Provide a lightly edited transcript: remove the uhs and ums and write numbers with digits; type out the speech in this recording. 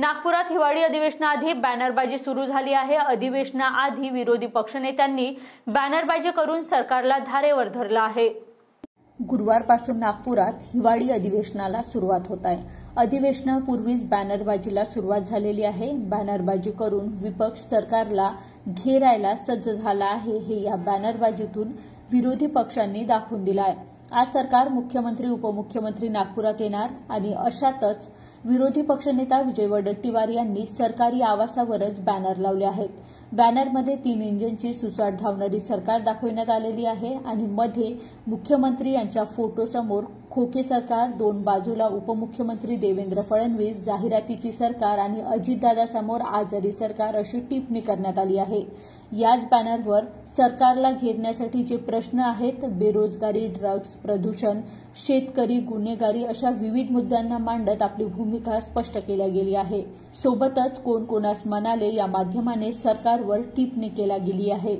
नागपुरात हिवाळी अधिवेशनाआधी बॅनरबाजी सुरू झाली आहे। अधिवेशनाआधी विरोधी पक्षनेत्यांनी बॅनरबाजी करून सरकारला धारेवर धरला आहे। गुरुवारपासून नागपुरात हिवाळी अधिवेशनाला सुरुवात होत आहे। अधिवेशनापूर्वीच बॅनरबाजीला सुरुवात झालेली आहे। बॅनरबाजी करून विपक्ष सरकारला घेरायला सज्ज झाला आहे, हे या बॅनरबाजीतून विरोधी पक्षांनी दाखवून दिला आहे। आज सरकार मुख्यमंत्री उपमुख्यमंत्री नागपुरात येणार आणि अशातच विरोधी पक्षनेता विजय वडट्टीवार यांनी सरकारी आवासावरच बॅनर लावले आहेत। बॅनरमध्ये 3 इंजिनची सुसाट धावणारी सरकार दाखवण्यात आलेली आहे आणि मध्ये मुख्यमंत्री यांच्या फोटोसमोर खोके सरकार, 2 बाजूला उपमुख्यमंत्री देवेंद्र फडणवीस, जाहिरातीची सरकार आणि अजितदादासमोर आजारी सरकार अशी टिप्पणी करण्यात आली आहे। याच बॅनरवर सरकारला घेरण्यासाठी जे प्रश्न आहेत, बेरोजगारी, ड्रग्ज, प्रदूषण, शेतकरी, गुन्हेगारी अशा विविध मुद्द्यांना मांडत आपली भूमिका स्पष्ट केल्या गेली आहे। सोबतच कोण कोणास म्हणाले या माध्यमाने सरकारवर टिप्पणी केली गेली आहे।